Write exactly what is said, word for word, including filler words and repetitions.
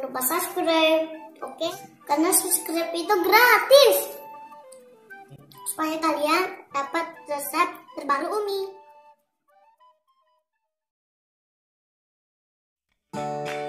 jangan lupa subscribe, oke? Okay? Karena subscribe itu gratis, supaya kalian dapat resep terbaru Umi.